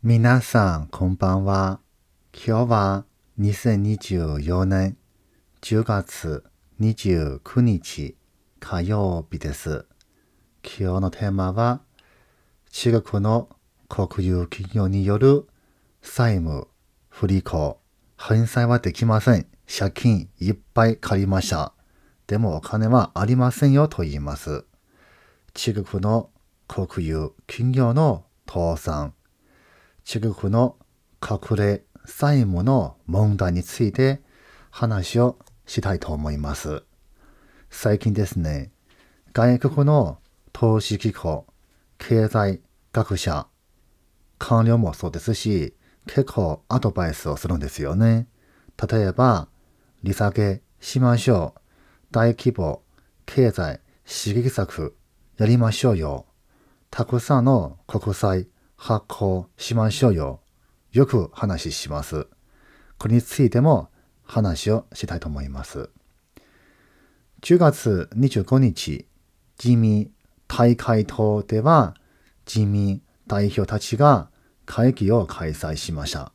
皆さん、こんばんは。今日は2024年10月29日火曜日です。今日のテーマは、中国の国有企業による債務不履行。返済はできません。借金いっぱい借りました。でもお金はありませんよと言います。中国の国有企業の倒産。中国の隠れ債務の問題について話をしたいと思います。最近ですね、外国の投資機構、経済学者、官僚もそうですし、結構アドバイスをするんですよね。例えば、利下げしましょう。大規模経済刺激策やりましょうよ。たくさんの国債発行しましょうよ。よく話します。これについても話をしたいと思います。10月25日、人民大会堂では人民代表たちが会議を開催しました。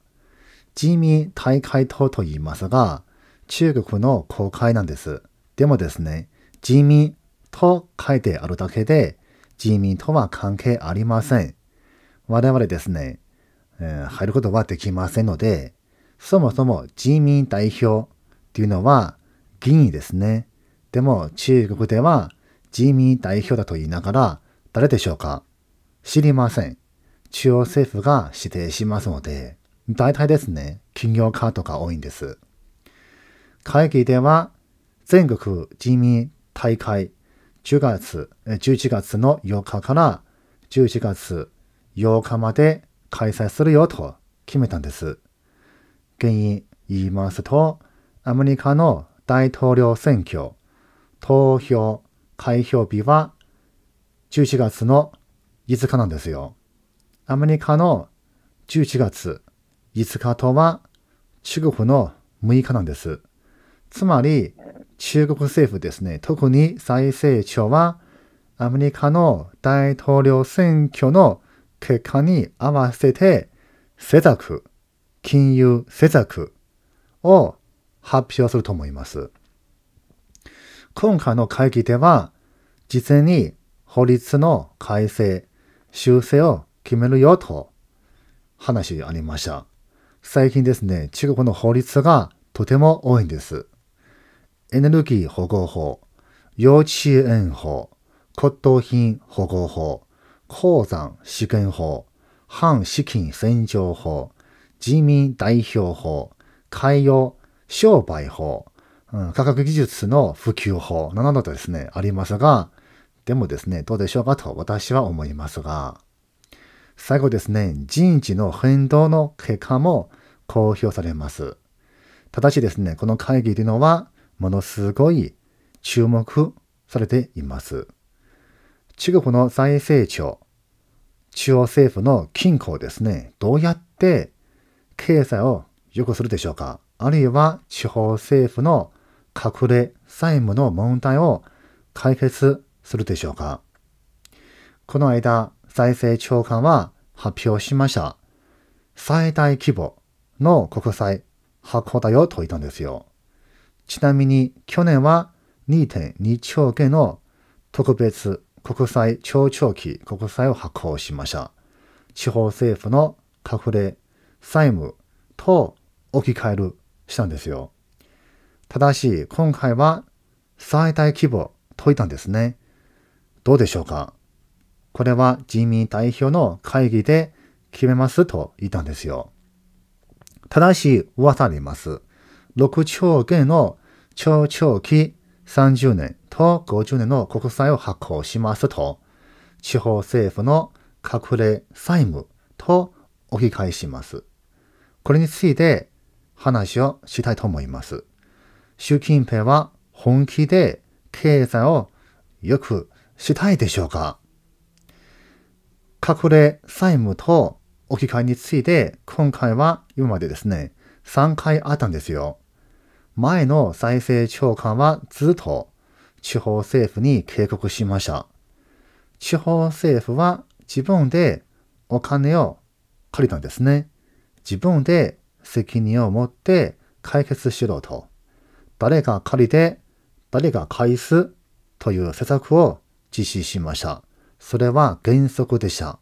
人民大会堂と言いますが、中国の国会なんです。でもですね、人民と書いてあるだけで、人民とは関係ありません。我々ですね、入ることはできませんので、そもそも人民代表というのは議員ですね。でも中国では人民代表だと言いながら誰でしょうか？知りません。中央政府が指定しますので、大体ですね、企業家とか多いんです。会議では全国人民大会11月の8日から11月8日まで開催するよと決めたんです。原因言いますと、アメリカの大統領選挙、開票日は11月の5日なんですよ。アメリカの11月5日とは中国の6日なんです。つまり、中国政府ですね、特に財政庁は、アメリカの大統領選挙の結果に合わせて政策、金融政策を発表すると思います。今回の会議では、事前に法律の改正、修正を決めるよと話がありました。最近ですね、中国の法律がとても多いんです。エネルギー保護法、幼稚園法、骨董品保護法、鉱山資源法、反資金洗浄法、人民代表法、海洋商売法、科学技術の普及法などとですね、ありますが、でもですね、どうでしょうかと私は思いますが、最後ですね、人事の変動の結果も公表されます。ただしですね、この会議というのは、ものすごい注目されています。中国の財政庁、中央政府の金庫をですね、どうやって経済を良くするでしょうか？あるいは地方政府の隠れ債務の問題を解決するでしょうか？この間、財政長官は発表しました。最大規模の国債発行だよと言ったんですよ。ちなみに去年は 2.2 兆元の特別国債超長期国債を発行しました。地方政府の隠れ債務と置き換えるしたんですよ。ただし今回は最大規模と言ったんですね。どうでしょうか？これは人民代表の会議で決めますと言ったんですよ。ただし噂あります。6兆元の超長期30年と50年の国債を発行しますと、地方政府の隠れ債務と置き換えします。これについて話をしたいと思います。習近平は本気で経済を良くしたいでしょうか？隠れ債務と置き換えについて、今回は今までですね、3回あったんですよ。前の財政長官はずっと地方政府に警告しました。地方政府は自分でお金を借りたんですね。自分で責任を持って解決しろと。誰が借りて、誰が返すという施策を実施しました。それは原則でした。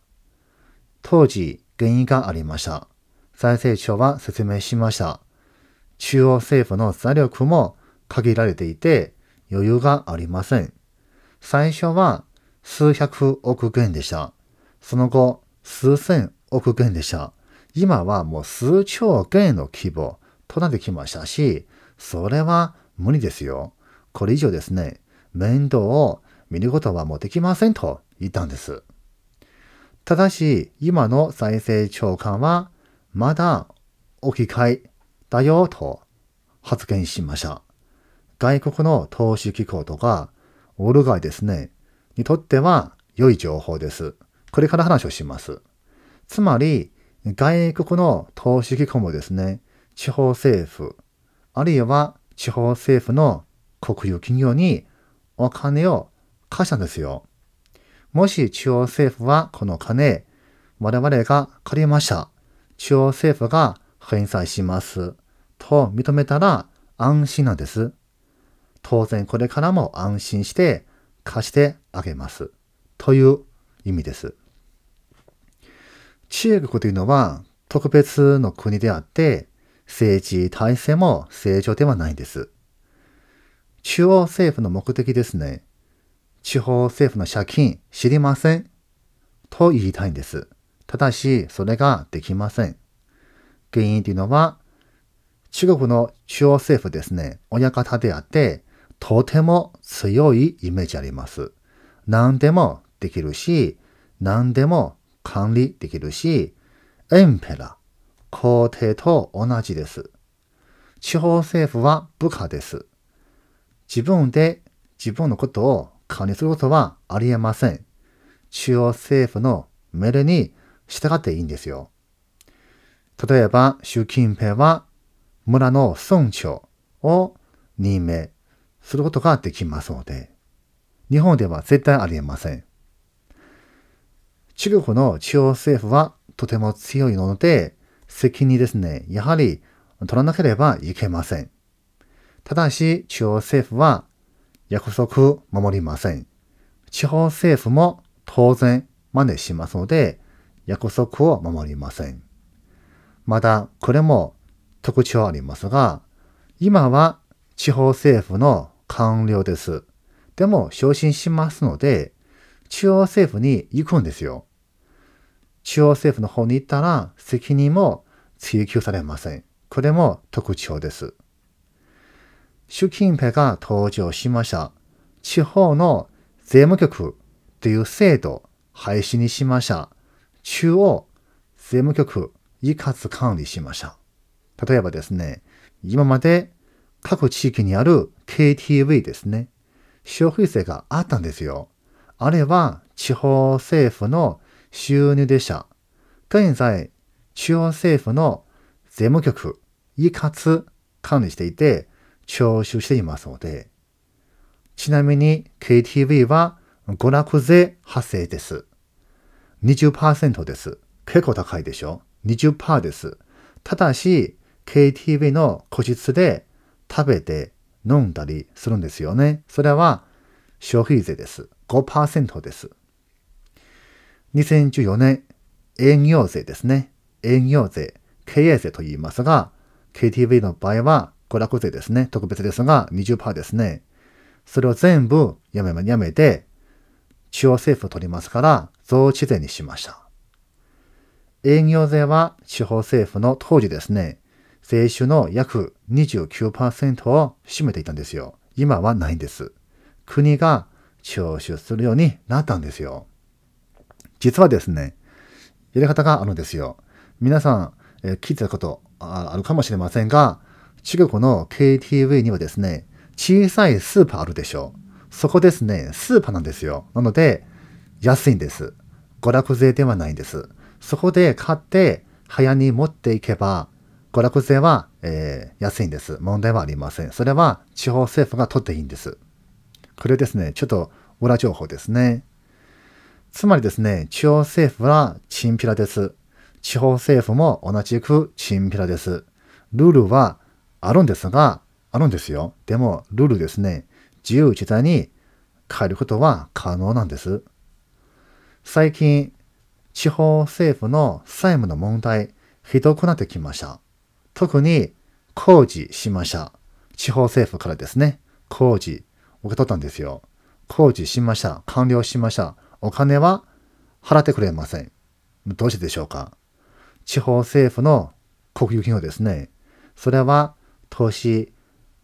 当時、原因がありました。財政省は説明しました。中央政府の財力も限られていて余裕がありません。最初は数百億元でした。その後、数千億元でした。今はもう数兆元の規模となってきましたし、それは無理ですよ。これ以上ですね、面倒を見ることはもうできませんと言ったんです。ただし、今の財政長官は、まだ置き換えだよと発言しました。外国の投資機構とか、ウォール街ですね、にとっては良い情報です。これから話をします。つまり、外国の投資機構もですね、地方政府、あるいは地方政府の国有企業にお金を貸したんですよ。もし中央政府はこの金、我々が借りました。中央政府が返済します。と認めたら安心なんです。当然これからも安心して貸してあげます。という意味です。中国というのは特別の国であって、政治体制も正常ではないんです。中央政府の目的ですね。地方政府の借金知りませんと言いたいんです。ただし、それができません。原因というのは、中国の中央政府ですね、親方であって、とても強いイメージあります。何でもできるし、何でも管理できるし、エンペラ、皇帝と同じです。地方政府は部下です。自分で自分のことを管理することはありえません。中央政府の命令に従っていいんですよ。例えば、習近平は村の村長を任命することができますので、日本では絶対ありえません。中国の中央政府はとても強いので、責任ですね、やはり取らなければいけません。ただし、中央政府は約束を守りません。地方政府も当然真似しますので、約束を守りません。また、これも特徴ありますが、今は地方政府の官僚です。でも、昇進しますので、中央政府に行くんですよ。中央政府の方に行ったら、責任も追及されません。これも特徴です。習近平が登場しました。地方の税務局という制度廃止にしました。中央税務局一括管理しました。例えばですね、今まで各地域にある KTV ですね、消費税があったんですよ。あれは地方政府の収入でした。現在、中央政府の税務局一括管理していて、徴収していますので、ちなみに KTV は娯楽税発生です。20% です。結構高いでしょ ?20% です。ただし、KTV の個室で食べて飲んだりするんですよね。それは消費税です。5% です。2014年、営業税ですね。営業税、経営税と言いますが、KTV の場合は、娯楽税ですね。特別ですが 20% ですね。それを全部やめて、中央政府を取りますから、増値税にしました。営業税は地方政府の当時ですね、税収の約 29% を占めていたんですよ。今はないんです。国が徴収するようになったんですよ。実はですね、やり方があるんですよ。皆さん、聞いたことあるかもしれませんが、中国の KTV にはですね、小さいスーパーあるでしょう。そこですね、スーパーなんですよ。なので、安いんです。娯楽税ではないんです。そこで買って、部屋に持っていけば、娯楽税は、安いんです。問題はありません。それは地方政府が取っていいんです。これですね、ちょっと裏情報ですね。つまりですね、中央政府はチンピラです。地方政府も同じくチンピラです。ルールはあるんですが、あるんですよ。でも、ルールですね、自由自在に変えることは可能なんです。最近、地方政府の債務の問題、ひどくなってきました。特に、工事しました。地方政府からですね、工事受け取ったんですよ。工事しました。完了しました。お金は払ってくれません。どうしてでしょうか。地方政府の国有企業ですね。それは投資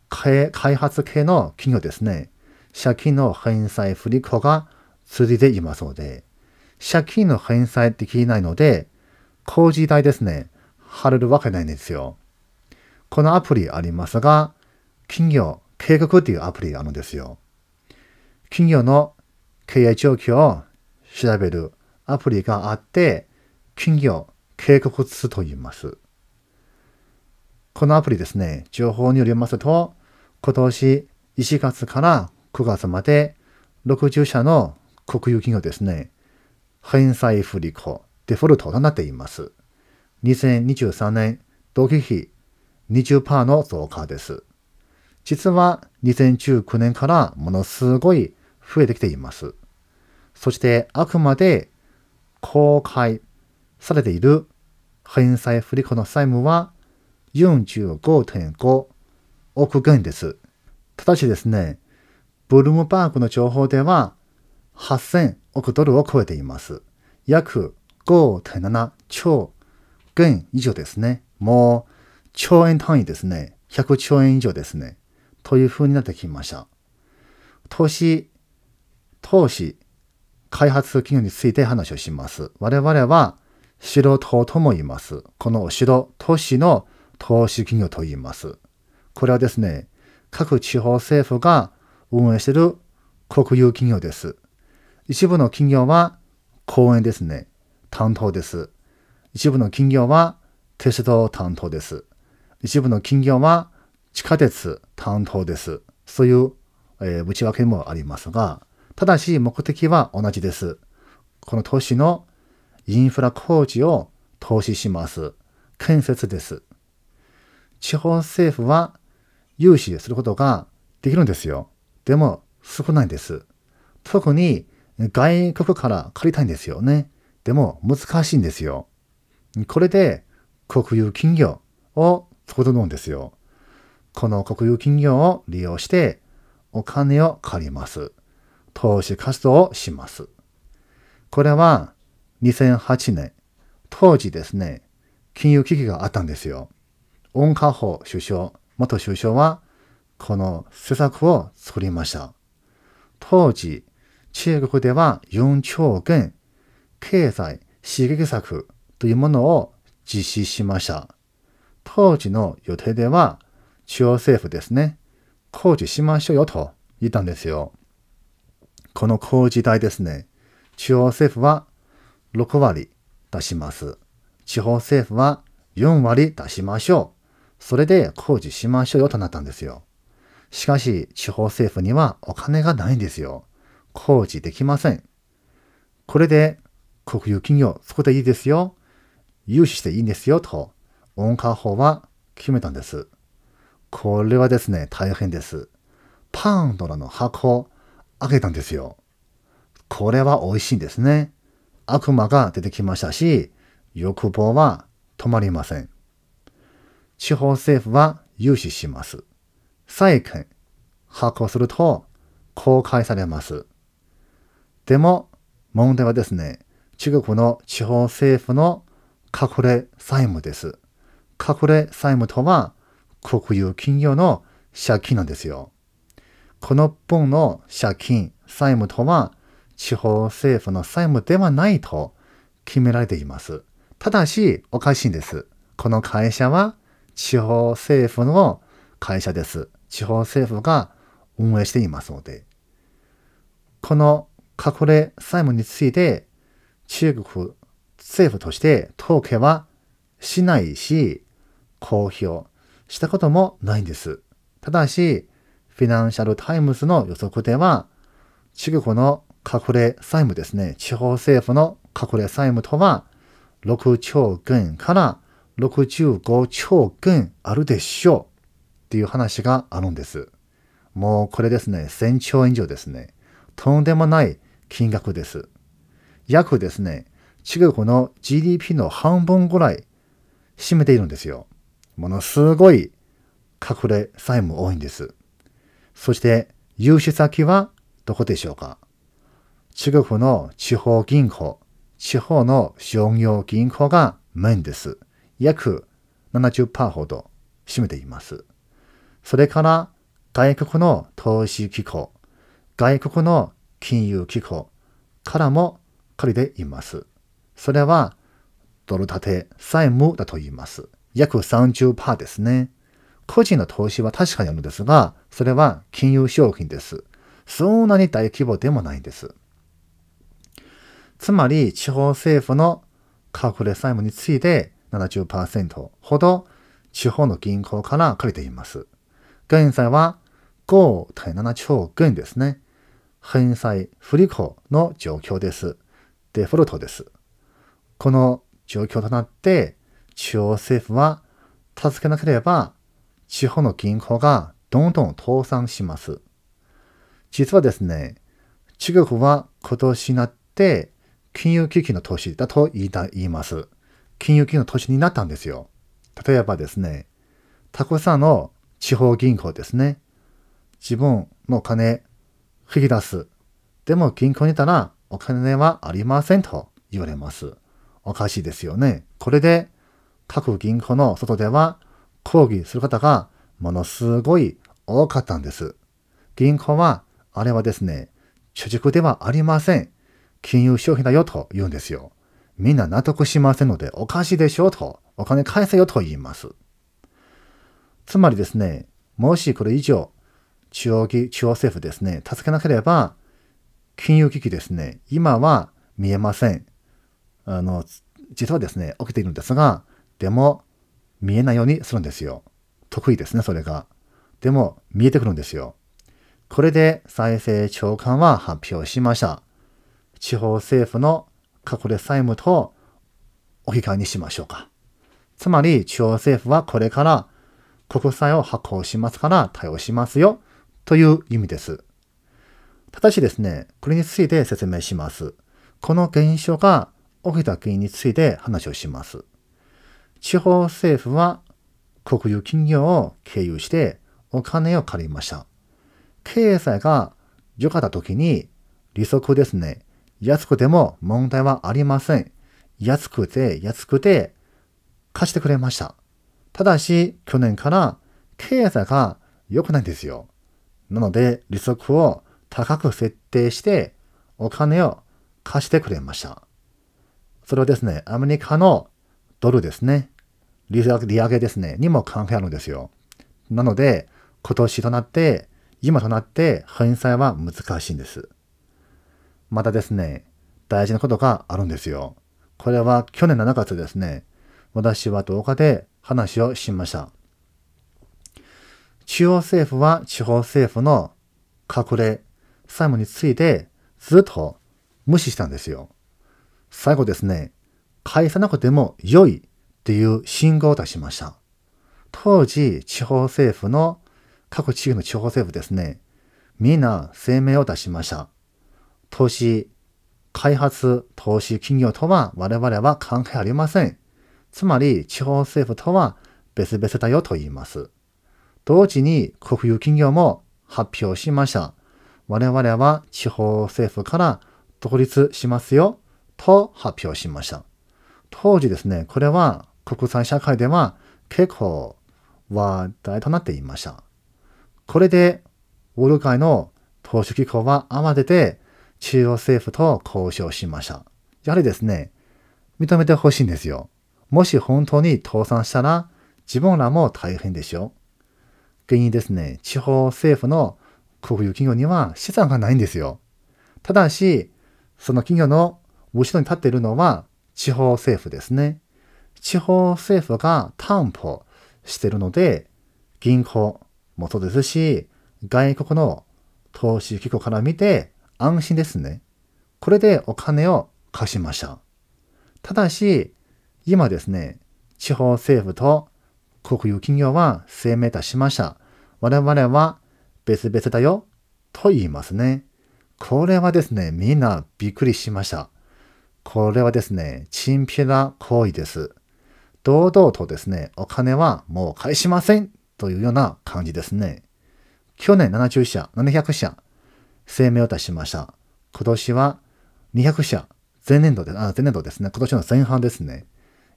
開発系の企業ですね。借金の返済振り子が続いていますので、借金の返済できないので、工事代ですね、払えるわけないんですよ。このアプリありますが、企業計画っていうアプリがあるんですよ。企業の経営状況を調べるアプリがあって、企業計画図と言います。このアプリですね、情報によりますと、今年1月から9月まで60社の国有企業ですね、返済不履行、デフォルトとなっています。2023年同期比 20% の増加です。実は2019年からものすごい増えてきています。そしてあくまで公開されている返済不履行の債務は 45.5 億元です。ただしですね、ブルームバーグの情報では8000億ドルを超えています。約 5.7 兆元以上ですね。もう兆円単位ですね。100兆円以上ですね。という風になってきました。投資、開発企業について話をします。我々は素人とも言います。この都市の投資企業と言います。これはですね、各地方政府が運営している国有企業です。一部の企業は公園ですね、担当です。一部の企業は鉄道担当です。一部の企業は地下鉄担当です。そういう、内訳もありますが、ただし目的は同じです。この都市のインフラ工事を投資します。建設です。地方政府は融資することができるんですよ。でも少ないんです。特に外国から借りたいんですよね。でも難しいんですよ。これで国有企業を作るんですよ。この国有企業を利用してお金を借ります。投資活動をします。これは2008年、当時ですね、金融危機があったんですよ。温家宝元首相は、この施策を作りました。当時、中国では4兆元経済刺激策というものを実施しました。当時の予定では、中央政府ですね、工事しましょうよと言ったんですよ。この工事代ですね、中央政府は6割出します。地方政府は4割出しましょう。それで工事しましょうよとなったんですよ。しかし、地方政府にはお金がないんですよ。工事できません。これで国有企業作っていいですよ。融資していいんですよと、温家宝は決めたんです。これはですね、大変です。パンドラの箱開けたんですよ。これは美味しいんですね。悪魔が出てきましたし、欲望は止まりません。地方政府は融資します。債券発行すると公開されます。でも問題はですね、中国の地方政府の隠れ債務です。隠れ債務とは国有企業の借金なんですよ。この分の借金、債務とは地方政府の債務ではないと決められています。ただし、おかしいんです。この会社は地方政府の会社です。地方政府が運営していますので。この隠れ債務について、中国政府として統計はしないし、公表したこともないんです。ただし、フィナンシャルタイムズの予測では、中国の隠れ債務ですね、地方政府の隠れ債務とは、6兆元から65兆元あるでしょうっていう話があるんです。もうこれですね、1000兆円以上ですね。とんでもない金額です。約ですね、中国の GDP の半分ぐらい占めているんですよ。ものすごい隠れ債務多いんです。そして融資先はどこでしょうか？中国の地方銀行、地方の商業銀行がメインです。約 70% ほど占めています。それから外国の投資機構、外国の金融機構からも借りています。それはドル建て債務だと言います。約 30% ですね。個人の投資は確かにあるんですが、それは金融商品です。そんなに大規模でもないんです。つまり、地方政府の隠れ債務について 70% ほど地方の銀行から借りています。現在は 5.7 兆元ですね。返済不履行の状況です。デフォルトです。この状況となって、中央政府は助けなければ地方の銀行がどんどん倒産します。実はですね、中国は今年になって金融危機の年だと言います。金融危機の年になったんですよ。例えばですね、たくさんの地方銀行ですね、自分のお金引き出す。でも銀行にいたらお金はありませんと言われます。おかしいですよね。これで各銀行の外では抗議する方がものすごい多かったんです。銀行はあれはですね、貯蓄ではありません。金融商品だよと言うんですよ。みんな納得しませんのでおかしいでしょうと、お金返せよと言います。つまりですね、もしこれ以上中央政府ですね、助けなければ金融危機ですね、今は見えません。実はですね、起きているんですが、でも、見えないようにするんですよ。得意ですね、それが。でも、見えてくるんですよ。これで、財政長官は発表しました。地方政府の隠れ債務と置き換えにしましょうか。つまり、中央政府はこれから国債を発行しますから対応しますよ、という意味です。ただしですね、これについて説明します。この現象が起きた原因について話をします。地方政府は国有企業を経由してお金を借りました。経済が良かった時に利息ですね。安くても問題はありません。安くて貸してくれました。ただし去年から経済が良くないんですよ。なので利息を高く設定してお金を貸してくれました。それはですね、アメリカのドルですね。利上げですね。にも関係あるんですよ。なので、今となって、返済は難しいんです。またですね、大事なことがあるんですよ。これは去年7月ですね。私は動画で話をしました。中央政府は地方政府の隠れ債務についてずっと無視したんですよ。最後ですね。返さなくても良いっていう信号を出しました。当時、地方政府の、各地域の地方政府ですね、みんな声明を出しました。開発投資企業とは我々は関係ありません。つまり、地方政府とは別々だよと言います。同時に国有企業も発表しました。我々は地方政府から独立しますよと発表しました。当時ですね、これは国際社会では結構話題となっていました。これで、ウォール街の投資機構は慌てて中央政府と交渉しました。やはりですね、認めてほしいんですよ。もし本当に倒産したら自分らも大変でしょう。原因ですね、地方政府の国有企業には資産がないんですよ。ただし、その企業の後ろに立っているのは地方政府ですね。地方政府が担保しているので、銀行もそうですし、外国の投資機構から見て安心ですね。これでお金を貸しました。ただし、今ですね、地方政府と国有企業は声明出しました。我々は別々だよと言いますね。これはですね、みんなびっくりしました。これはですね、チンピラ行為です。堂々とですね、お金はもう返しませんというような感じですね。去年700社、声明を出しました。今年は200社、前年度ですね、今年の前半ですね。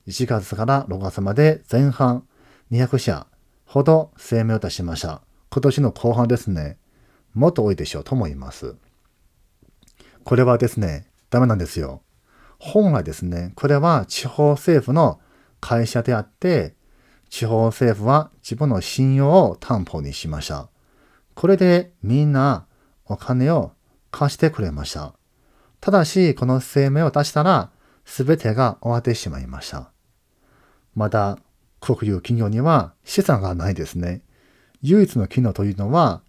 1月から6月まで前半200社ほど声明を出しました。今年の後半ですね、もっと多いでしょうと思います。これはですね、ダメなんですよ。本来ですね、これは地方政府の会社であって、地方政府は自分の信用を担保にしました。これでみんなお金を貸してくれました。ただし、この声明を出したら、すべてが終わってしまいました。また、国有企業には資産がないですね。唯一の機能というのは、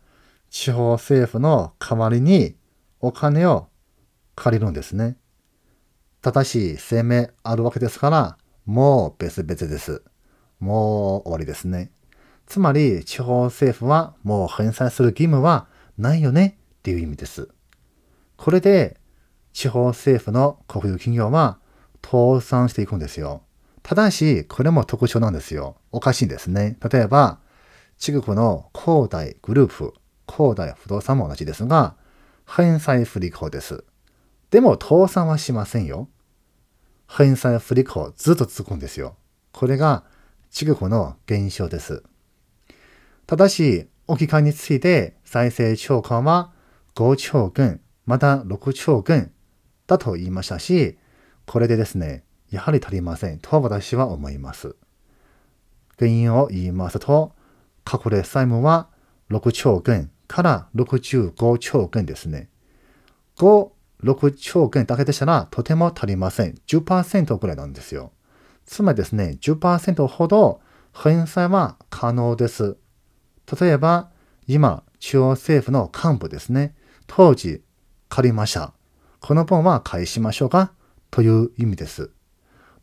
地方政府の代わりにお金を借りるんですね。ただし、声明あるわけですから、もう別々です。もう終わりですね。つまり、地方政府はもう返済する義務はないよねっていう意味です。これで、地方政府の国有企業は倒産していくんですよ。ただし、これも特徴なんですよ。おかしいんですね。例えば、中国の恒大グループ、恒大不動産も同じですが、返済不履行です。でも、倒産はしませんよ。返済不履行ずっと続くんですよ。これが中国の現象です。ただし、置き換えについて財政長官は5兆元、また6兆元だと言いましたし、これでですね、やはり足りませんと私は思います。原因を言いますと、隠れ債務は6兆元から65兆元ですね。6兆元だけでしたらとても足りません。10% くらいなんですよ。つまりですね、10% ほど返済は可能です。例えば、今、中央政府の幹部ですね、当時借りました。この分は返しましょうかという意味です。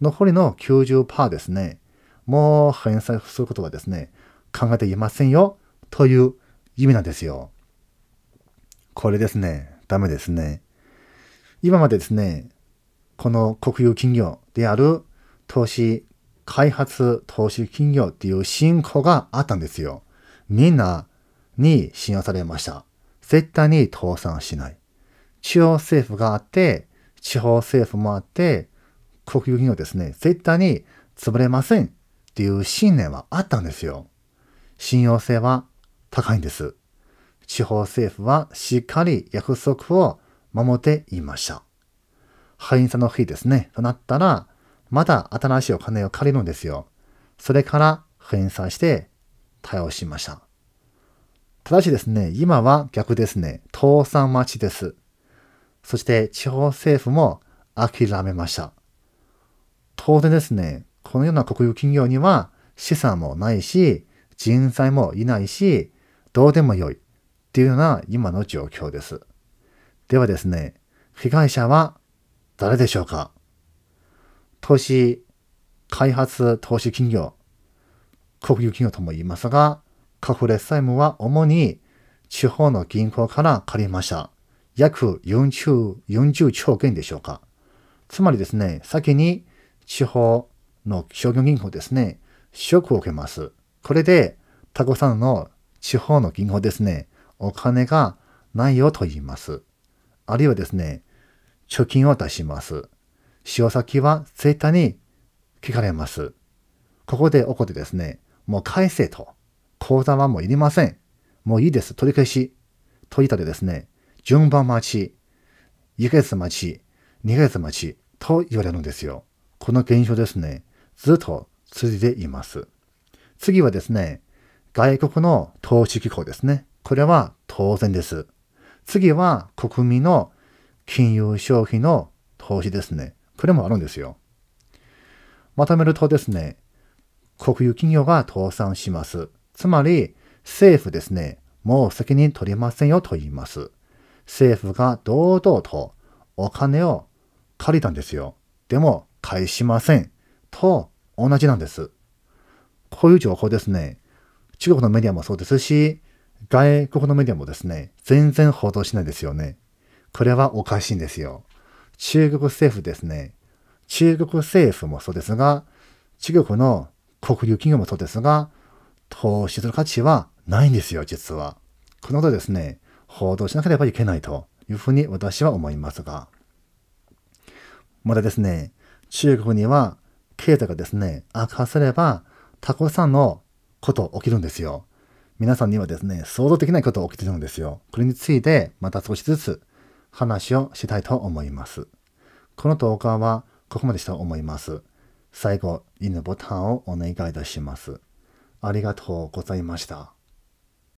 残りの 90% ですね、もう返済することはですね、考えていませんよという意味なんですよ。これですね、ダメですね。今までですね、この国有企業である投資開発投資企業っていう信仰があったんですよ。みんなに信用されました。絶対に倒産しない。中央政府があって、地方政府もあって、国有企業ですね、絶対に潰れませんっていう信念はあったんですよ。信用性は高いんです。地方政府はしっかり約束を守っていました。返済の日ですね、となったら、また新しいお金を借りるんですよ。それから返済して対応しました。ただしですね、今は逆ですね、倒産待ちです。そして地方政府も諦めました。当然ですね、このような国有企業には資産もないし、人材もいないし、どうでもよいっていうような今の状況です。ではですね、被害者は誰でしょうか？投資、開発投資企業、国有企業とも言いますが、隠れ債務は主に地方の銀行から借りました。約40兆元でしょうか。つまりですね、先に地方の商業銀行ですね、ショックを受けます。これで、たくさんの地方の銀行ですね、お金がないよと言います。あるいはですね、貯金を出します。使用先は絶対に聞かれます。ここで怒ってですね、もう返せと。口座はもういりません。もういいです。取り消し。と言ったらですね、順番待ち、1ヶ月待ち、2ヶ月待ちと言われるんですよ。この現象ですね、ずっと続いています。次はですね、外国の投資機構ですね。これは当然です。次は国民の金融消費の投資ですね。これもあるんですよ。まとめるとですね、国有企業が倒産します。つまり、政府ですね、もう責任取りませんよと言います。政府が堂々とお金を借りたんですよ。でも、返しません。と同じなんです。こういう情報ですね、中国のメディアもそうですし、外国のメディアもですね、全然報道しないですよね。これはおかしいんですよ。中国政府ですね。中国政府もそうですが、中国の国有企業もそうですが、投資する価値はないんですよ、実は。このことですね、報道しなければいけないというふうに私は思いますが。またですね、中国には経済がですね、悪化すれば、たくさんのこと起きるんですよ。皆さんにはですね、想像できないことが起きてるんですよ。これについて、また少しずつ話をしたいと思います。この動画はここまでしたと思います。最後、いいねボタンをお願いいたします。ありがとうございました。